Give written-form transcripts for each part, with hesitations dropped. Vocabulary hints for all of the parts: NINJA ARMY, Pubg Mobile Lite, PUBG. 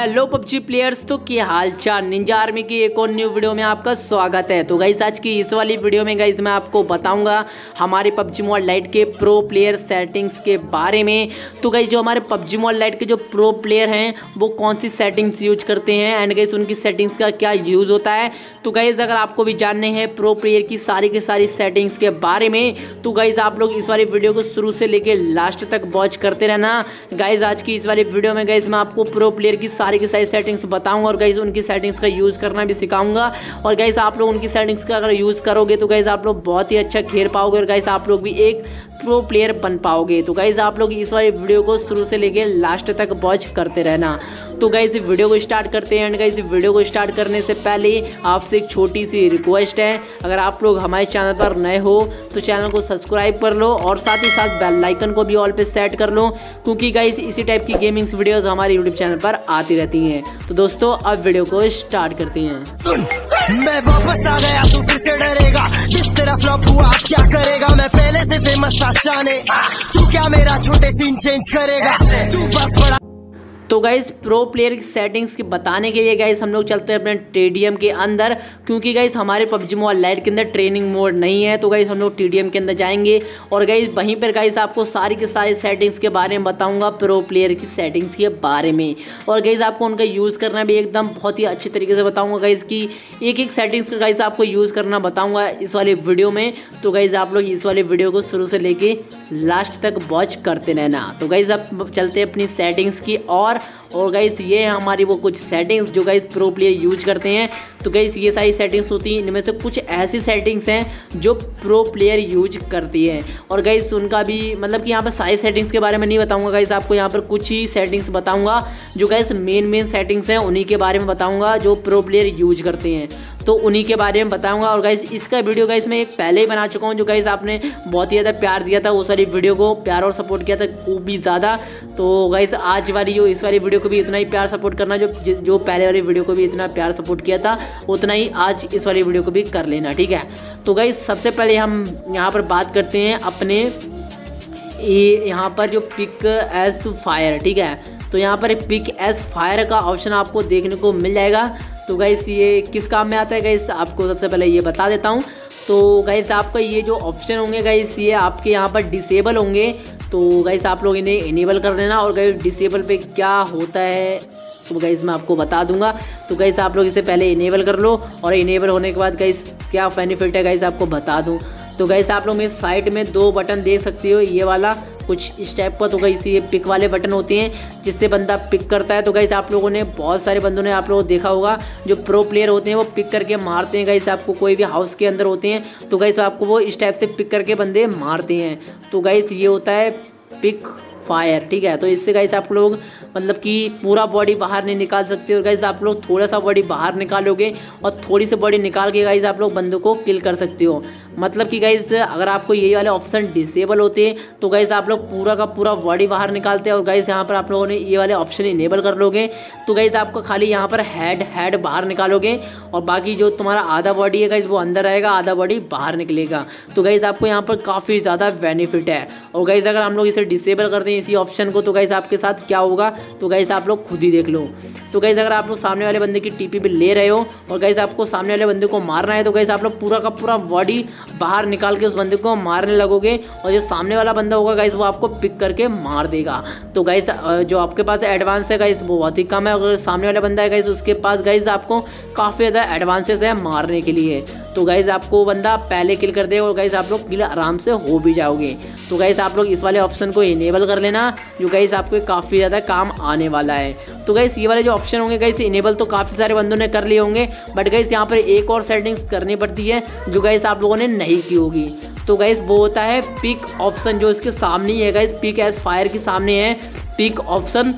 Hello PUBG players, तो क्या हाल चाल। निंजा आर्मी की एक और न्यू वीडियो में आपका स्वागत है। तो गाइस आज की इस वाली वीडियो में गाइस मैं आपको बताऊंगा हमारे पबजी मोबाइल लाइट के प्रो प्लेयर सेटिंग्स के बारे में। तो गाइस जो हमारे पबजी मोबाइल लाइट के जो प्रो प्लेयर हैं वो कौन सी सेटिंग्स यूज करते हैं एंड गाइस उनकी सेटिंग्स का क्या यूज़ होता है। तो गाइस अगर आपको भी जानने हैं प्रो प्लेयर की सारी सेटिंग्स के बारे में तो गाइस आप लोग इस वाली वीडियो को शुरू से लेकर लास्ट तक वॉच करते रहना। गाइस आज की इस वाली वीडियो में गाइस मैं आपको प्रो प्लेयर की सारी सेटिंग्स बताऊंगा और गाइस उनकी सेटिंग्स का यूज़ करना भी सिखाऊंगा। और गाइस आप लोग उनकी सेटिंग्स का अगर यूज़ करोगे तो गाइस आप लोग बहुत ही अच्छा खेल पाओगे और गाइस आप लोग भी एक प्रो प्लेयर बन पाओगे। तो गाइस आप लोग इस वाली वीडियो को शुरू से लेके लास्ट तक वॉच करते रहना। तो गाइस वीडियो को स्टार्ट करते हैं एंड गाइस वीडियो को स्टार्ट करने से पहले आपसे एक छोटी सी रिक्वेस्ट है, अगर आप लोग हमारे चैनल पर नए हो तो चैनल को सब्सक्राइब कर लो और साथ ही साथ बेल आइकन को भी ऑल पे सेट कर लो, क्योंकि गाइस इसी टाइप की गेमिंग्स वीडियोस हमारे यूट्यूब चैनल पर आती रहती हैं। तो दोस्तों अब वीडियो को स्टार्ट करते हैं। सुन, मैं वापस आ गया, तू फिर से डरेगा। जिस तरह फ्लॉप हुआ अब क्या करेगा, मैं पहले से फेमस था शाने, तू क्या मेरा छोटे सीन चेंज करेगा, तू बस बड़ा। तो गाइस प्रो प्लेयर की सेटिंग्स के बताने के लिए गाइस हम लोग चलते हैं अपने टीडीएम के अंदर, क्योंकि गाइस हमारे पबजी मोबाइल लाइट के अंदर ट्रेनिंग मोड नहीं है। तो गाइस हम लोग टीडीएम के अंदर जाएंगे और गाइस वहीं पर गाइस आपको सारी के सारी सेटिंग्स के बारे में बताऊंगा, प्रो प्लेयर की सेटिंग्स के बारे में। और गाइस आपको उनका यूज़ करना भी एकदम बहुत ही अच्छे तरीके से बताऊँगा गाइस की एक एक सेटिंग्स का गाइस आपको यूज़ करना बताऊँगा इस वाले वीडियो में। तो गाइस आप लोग इस वाले वीडियो को शुरू से लेके लास्ट तक वॉच करते रहना। तो गाइस आप चलते अपनी सेटिंग्स की और गाइस ये हमारी वो कुछ सेटिंग्स जो गाइस प्रो प्लेयर यूज करते हैं। तो गाइस ये सारी सेटिंग्स होती हैं, इनमें से कुछ ऐसी सेटिंग्स हैं जो प्रो प्लेयर यूज करती हैं और गाइस उनका भी मतलब कि यहाँ पर सारी सेटिंग्स के बारे में नहीं बताऊंगा गाइस, आपको यहाँ पर कुछ ही सेटिंग्स बताऊंगा जो गाइस मेन सेटिंग्स हैं उन्हीं के बारे में बताऊँगा जो प्रो प्लेयर यूज करते हैं, तो उन्हीं के बारे में बताऊंगा। और गाइस इसका वीडियो गाइस मैं एक पहले ही बना चुका हूं, जो गाइस आपने बहुत ही ज़्यादा प्यार दिया था, वो सारी वीडियो को प्यार और सपोर्ट किया था खूब भी ज़्यादा। तो गाइस आज वाली जो इस वाली वीडियो को भी इतना ही प्यार सपोर्ट करना, जो पहले वाली वीडियो को भी इतना प्यार सपोर्ट किया था उतना ही आज इस वाली वीडियो को भी कर लेना, ठीक है। तो गाइस सबसे पहले हम यहाँ पर बात करते हैं अपने यहाँ पर जो पिक एज टू फायर, ठीक है। तो यहाँ पर पिक एज फायर का ऑप्शन आपको देखने को मिल जाएगा। तो गाइस ये किस काम में आता है गाइस आपको सबसे पहले ये बता देता हूँ। तो गाइस आपका ये जो ऑप्शन होंगे गाइस ये आपके यहाँ पर डिसेबल होंगे, तो गाइस आप लोग इन्हें इनेबल कर देना। और गाइस डिसेबल पे क्या होता है तो गाइस मैं आपको बता दूंगा। तो गाइस आप लोग इसे पहले इनेबल कर लो और इनेबल होने के बाद गाइस क्या बेनिफिट है गाइस आपको बता दूँ। तो गाइस आप लोग मेरे साइड में दो बटन देख सकते हो, ये वाला कुछ इस टाइप का, तो गाइस ये पिक वाले बटन होते हैं जिससे बंदा पिक करता है। तो गाइस आप लोगों ने बहुत सारे बंदों ने आप लोगों को देखा होगा जो प्रो प्लेयर होते हैं वो पिक करके मारते हैं गाइस, आपको कोई भी हाउस के अंदर होते हैं तो गाइस आपको वो इस टाइप से पिक करके बंदे मारते हैं। तो गाइस ये होता है पिक फायर, ठीक है। तो इससे गाइस आप लोग मतलब कि पूरा बॉडी बाहर नहीं निकाल सकते और गाइस आप लोग थोड़ा सा बॉडी बाहर निकालोगे और थोड़ी सी बॉडी निकाल के गाइस आप लोग बंदों को किल कर सकते हो। मतलब कि गाइस अगर आपको ये वाले ऑप्शन डिसेबल होते हैं तो गाइस आप लोग पूरा का पूरा बॉडी बाहर निकालते हैं और गाइस यहाँ पर आप लोगों ने ये वाले ऑप्शन इनेबल कर लोगे तो गाइस आपका खाली यहाँ पर हेड बाहर निकालोगे और बाकी जो तुम्हारा आधा बॉडी है गाइस वो अंदर रहेगा, आधा बॉडी बाहर निकलेगा। तो गाइस आपको यहाँ पर काफ़ी ज़्यादा बेनिफिट है। और गाइस अगर हम लोग इसे डिसेबल करते हैं इसी ऑप्शन को तो गाइस आपके साथ क्या होगा तो गाइस आप लोग खुद ही देख लो। तो गाइस अगर आप लोग सामने वाले बंदे की टीपी भी ले रहे हो और गाइस आपको सामने वाले बंदे को मारना है तो गाइस आप लोग पूरा का पूरा बॉडी बाहर निकाल के उस बंदे को मारने लगोगे और जो सामने वाला बंदा होगा गाइस वो आपको पिक करके मार देगा। तो गाइस जो आपके पास एडवांस है गाइस वो बहुत ही कम है, अगर सामने वाला बंदा है गाइस उसके पास गाइस आपको काफ़ी ज़्यादा एडवांसेस है मारने के लिए। तो गाइस आपको बंदा पहले किल कर देगा और गाइस आप लोग किल आराम से हो भी जाओगे। तो गाइस आप लोग इस वाले ऑप्शन को इनेबल कर लेना जो गाइस आपको काफ़ी ज़्यादा काम आने वाला है। तो गाइस ये वाले जो ऑप्शन होंगे गाइस इनेबल तो काफ़ी सारे बंदों ने कर लिए होंगे, बट गाइस यहाँ पर एक और सेटिंग्स करनी पड़ती है जो गाइस आप लोगों ने नहीं की होगी। तो गाइस वो होता है पिक ऑप्शन, जो इसके सामने ही है गाइस, पिक एज फायर के सामने है पिक ऑप्शन।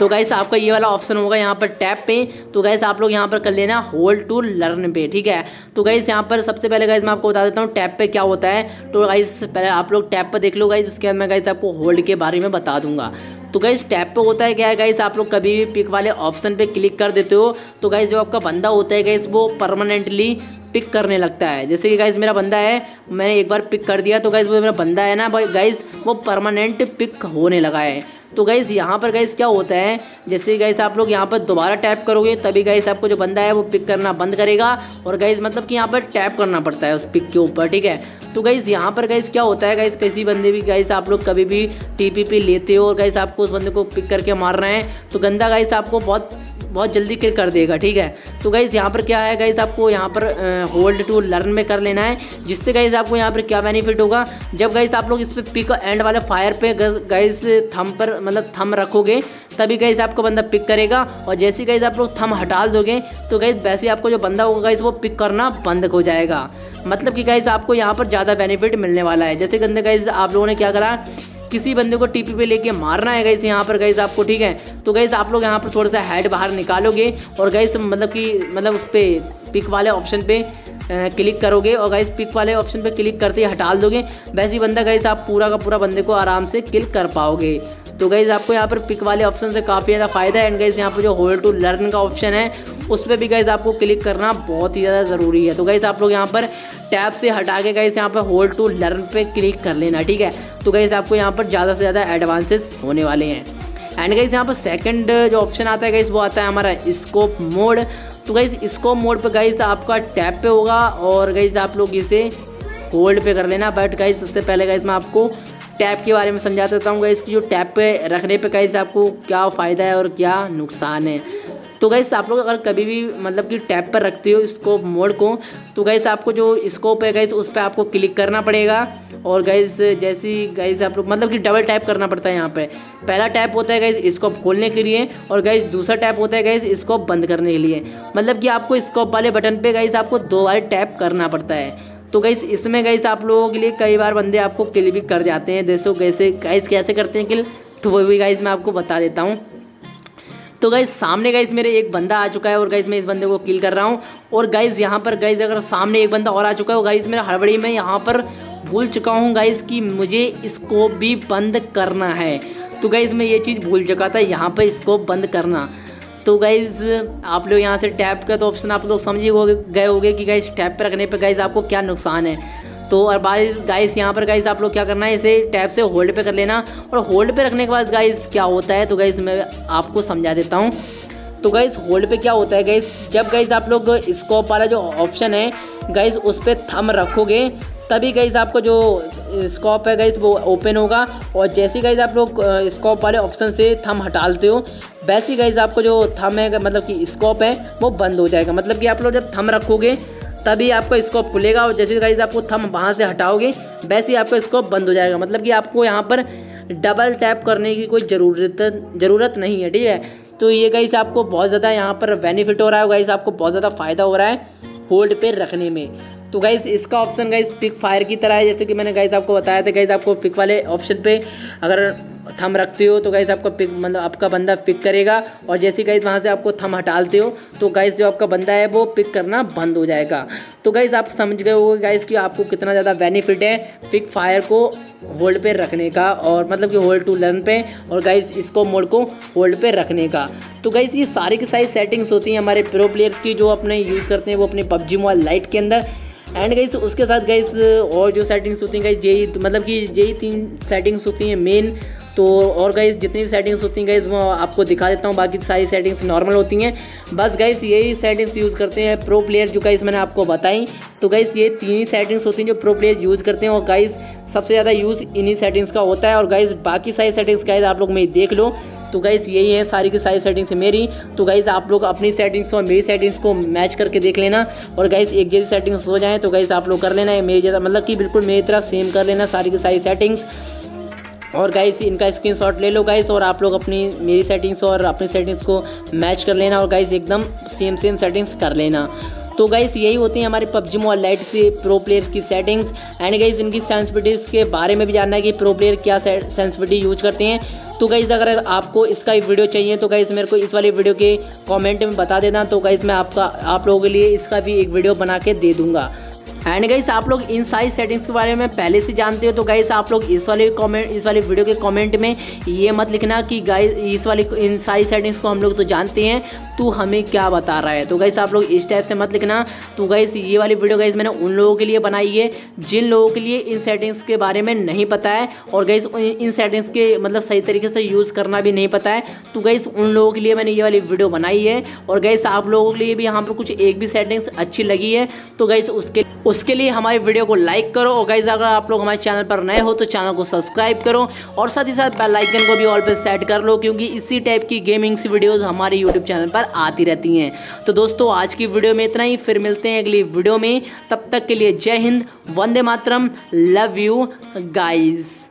तो गाइस आपका ये वाला ऑप्शन होगा यहाँ पर टैप पे, तो गाइस आप लोग यहाँ पर कर लेना होल्ड टू लर्न पे, ठीक है। तो गाइस यहाँ पर सबसे पहले गाइस मैं आपको बता देता हूँ टैप पे क्या होता है। तो गाइस पहले आप लोग टैप पर देख लो गाइस, उसके बाद मैं गाइस आपको होल्ड के बारे में बता दूंगा। तो गाइस टैप पे होता है क्या है गाइस, आप लोग कभी भी पिक वाले ऑप्शन पे क्लिक कर देते हो तो गाइस जो आपका बंदा होता है गाइस वो परमानेंटली पिक करने लगता है। जैसे कि गाइस मेरा बंदा है, मैंने एक बार पिक कर दिया तो गाइस वो मेरा बंदा है ना गाइस वो परमानेंट पिक होने लगा है। तो गाइज़ यहाँ पर गाइज़ क्या होता है, जैसे गाइज़ आप लोग यहाँ पर दोबारा टैप करोगे तभी गाइज़ आपको जो बंदा है वो पिक करना बंद करेगा और गाइज़ मतलब कि यहाँ पर टैप करना पड़ता है उस पिक के ऊपर, ठीक है। तो गाइज़ यहाँ पर गाइज़ क्या होता है, गाइज़ किसी बंदे भी गाइज़ आप लोग कभी भी टीपीपी लेते हो और गाइज़ आपको उस बंदे को पिक करके मारना है तो गंदा गाइज़ आपको बहुत जल्दी क्लिक कर देगा, ठीक है। तो गाइज़ यहाँ पर क्या है गाइज़ आपको यहाँ पर होल्ड टू लर्न में कर लेना है, जिससे गाइज़ आपको यहाँ पर क्या बेनिफिट होगा, जब गाइज़ आप लोग इस पर पिक एंड वाले फायर पे गाइज़ थम पर मतलब थम रखोगे तभी गाइज़ आपको बंदा पिक करेगा और जैसे ही गाइज़ आप लोग थम हटा दोगे तो गाइज़ वैसे आपको जो बंदा होगा गाइज़ वो पिक करना बंद हो जाएगा, मतलब कि गाइज़ आपको यहाँ पर ज़्यादा बेनिफिट मिलने वाला है। जैसे गंदे गाइज़ आप लोगों ने क्या करा, किसी बंदे को टीपी पे लेके मारना है गाइस यहाँ पर गाइस आपको, ठीक है। तो गाइस आप लोग यहाँ पर थोड़ा सा हेड बाहर निकालोगे और गाइस मतलब उस पे पिक वाले ऑप्शन पे क्लिक करोगे और गाइस पिक वाले ऑप्शन पे क्लिक करते ही हटा दोगे, वैसे ही बंदा गाइस आप पूरा का पूरा बंदे को आराम से किल कर पाओगे। तो गाइस आपको यहाँ पर पिक वाले ऑप्शन से काफ़ी ज़्यादा फायदा है। एंड गाइस यहाँ पर जो होल्ड टू लर्न का ऑप्शन है उस पर भी गाइस आपको क्लिक करना बहुत ही ज़्यादा ज़रूरी है। तो गाइस आप लोग यहाँ पर टैब से हटा के गाइस यहाँ पर होल्ड टू लर्न पे क्लिक कर लेना, ठीक है। तो गाइस आपको यहाँ पर ज़्यादा से ज़्यादा एडवांसेस होने वाले हैं। एंड गाइस यहाँ पर सेकंड जो ऑप्शन आता है गाइस वो आता है हमारा स्कोप मोड। तो गाइस स्कोप मोड पर गाइस आपका टैब पे होगा और गाइस आप लोग इसे होल्ड पे कर लेना। बट गाइस उससे पहले गाइस मैं आपको टैब के बारे में समझा देता हूँ गाइस कि जो टैब पे रखने पे गाइस आपको क्या फ़ायदा है और क्या नुकसान है। तो गाइस आप लोग अगर कभी भी मतलब कि टैब पर रखते हो स्कोप मोड को तो गाइस आपको जो स्कोप है गाइस उस पर आपको क्लिक करना पड़ेगा और गाइस जैसे ही गाइस आप लोग मतलब कि डबल टैप करना पड़ता है। यहाँ पे पहला टैप होता है गाइस स्कोप खोलने के लिए और गाइस दूसरा टैप होता है गाइस स्कोप बंद करने के लिए, मतलब कि आपको स्कोप वाले बटन पे गाइस आपको 2 बार टैप करना पड़ता है। तो गाइस इसमें गाइस आप लोगों के लिए कई बार बंदे आपको किल भी कर जाते हैं। जैसे गाइस कैसे करते हैं किल तो वो भी गाइस मैं आपको बता देता हूँ। तो गाइस सामने गाइस मेरे एक बंदा आ चुका है और गाइस मैं इस बंदे को किल कर रहा हूँ और गाइस यहाँ पर गाइस अगर सामने एक बंदा और आ चुका है और गाइस मेरा हड़बड़ी में यहाँ पर भूल चुका हूँ गाइस कि मुझे स्कोप भी बंद करना है। तो गाइस मैं ये चीज़ भूल चुका था यहाँ पर स्कोप बंद करना। तो गाइज़ आप लोग यहाँ से टैप का तो ऑप्शन आप लोग समझ गए होंगे कि गाइस टैप पर रखने पर गाइस आपको क्या नुकसान है। तो और गाइस यहाँ पर गाइस आप लोग क्या करना है, इसे टैप से होल्ड पे कर लेना और होल्ड पे रखने के बाद गाइस क्या होता है तो गाइस मैं आपको समझा देता हूँ। तो गाइस होल्ड पे क्या होता है गाइस, जब गाइस आप लोग स्कोप वाला जो ऑप्शन है गाइस उस पर थम रखोगे तभी गाइस आपको जो स्कोप है गाइस वो ओपन होगा और जैसे ही गाइस आप लोग स्कोप वाले ऑप्शन से थम हटाते हो वैसे ही गाइस आपको जो थम है मतलब कि स्कोप है वो बंद हो जाएगा। मतलब कि आप लोग जब थम रखोगे तभी आपका स्कोप खुलेगा और जैसे गाइस आपको थम वहाँ से हटाओगे वैसे ही आपका स्कोप बंद हो जाएगा। मतलब कि आपको यहाँ पर डबल टैप करने की कोई ज़रूरत नहीं है, ठीक है। तो ये गाइस आपको बहुत ज़्यादा यहाँ पर बेनिफिट हो रहा है, गाइस आपको बहुत ज़्यादा फ़ायदा हो रहा है होल्ड पे रखने में। तो गाइज़ इसका ऑप्शन गाइज़ पिक फायर की तरह है। जैसे कि मैंने गाइज़ आपको बताया था गाइज़ आपको पिक वाले ऑप्शन पे अगर थम रखते हो तो गाइज़ आपका पिक मतलब आपका बंदा पिक करेगा और जैसे ही गाइज़ वहाँ से आपको थम हटाते हो तो गाइज़ जो आपका बंदा है वो पिक करना बंद हो जाएगा। तो गाइज़ आप समझ गए होंगे गाइज़ कि आपको कितना ज़्यादा बेनिफिट है पिक फायर को होल्ड पे रखने का और मतलब कि होल्ड टू लर्न पे और गाइज़ इसको मोड को होल्ड पे रखने का। तो गाइज़ ये सारी की सारी सेटिंग्स होती हैं हमारे प्रो प्लेयर्स की जो अपने यूज़ करते हैं वो अपने PUBG मोबाइल लाइट के अंदर। एंड गाइस उसके साथ गाइस और जो सेटिंग्स होती हैं गाइस यही मतलब कि यही 3 सेटिंग्स होती हैं मेन। तो और गाइस जितनी भी सेटिंग्स होती हैं गाइस वो आपको दिखा देता हूँ, बाकी सारी सेटिंग्स नॉर्मल होती हैं। बस गाइस यही सेटिंग्स यूज़ करते हैं प्रो प्लेयर जो गाइस मैंने आपको बताई। तो गाइस ये 3 सेटिंग्स होती हैं जो प्रो प्लेयर यूज़ करते हैं और गाइस सबसे ज़्यादा यूज़ इन्हीं सेटिंग्स का होता है और गाइस बाकी सारी सेटिंग्स गाइस आप लोग में देख लो। तो गाइस यही है सारी की सारी सेटिंग्स है मेरी। तो गाइस आप लोग अपनी सेटिंग्स और मेरी सेटिंग्स को मैच करके देख लेना और गाइस एक जैसी सेटिंग्स हो जाएं तो गाइस आप लोग कर लेना मेरी जैसा मतलब कि बिल्कुल मेरी तरह सेम कर लेना सारी की सारी सेटिंग्स और गाइस इनका स्क्रीनशॉट ले लो गाइस और आप लोग अपनी मेरी सेटिंग्स और अपनी सेटिंग्स को मैच कर लेना और गाइस एकदम सेम सेटिंग्स कर लेना। तो गाइस यही होती है हमारे PUBG मोबाइल लाइट से प्रो प्लेयर्स की सेटिंग्स। एंड गाइस इनकी सेंसिटिविटीज़ के बारे में भी जानना है कि प्रो प्लेयर क्या सेंसिटिविटी यूज करते हैं। तो गाइस अगर आपको इसका वीडियो चाहिए तो गाइस मेरे को इस वाले वीडियो के कमेंट में बता देना, तो गाइस मैं आप लोगों के लिए इसका भी एक वीडियो बना के दे दूँगा। एंड गाइस आप लोग इन सारी सेटिंग्स के बारे में पहले से जानते हो तो गाइस आप लोग इस वाले वीडियो के कमेंट में ये मत लिखना कि गाइस इन सारी सेटिंग्स को हम लोग तो जानते हैं तो हमें क्या बता रहा है, तो गाइस आप लोग इस टाइप से मत लिखना। तो गाइस ये वाली वीडियो गाइस मैंने उन लोगों के लिए बनाई है जिन लोगों के लिए इन सेटिंग्स के बारे में नहीं पता है और गाइस इन सेटिंग्स के मतलब सही तरीके से यूज़ करना भी नहीं पता है, तो गाइस उन लोगों के लिए मैंने ये वाली वीडियो बनाई है। और गाइस आप लोगों के लिए भी यहाँ पर कुछ एक भी सेटिंग्स अच्छी लगी है तो गाइस उसके लिए हमारी वीडियो को लाइक करो। और गाइस अगर आप लोग हमारे चैनल पर नए हो तो चैनल को सब्सक्राइब करो और साथ ही साथ बेल आइकन को भी ऑल पे सेट कर लो क्योंकि इसी टाइप की गेमिंग्स वीडियोस हमारे यूट्यूब चैनल पर आती रहती हैं। तो दोस्तों आज की वीडियो में इतना ही, फिर मिलते हैं अगली वीडियो में, तब तक के लिए जय हिंद, वंदे मातरम, लव यू गाइज।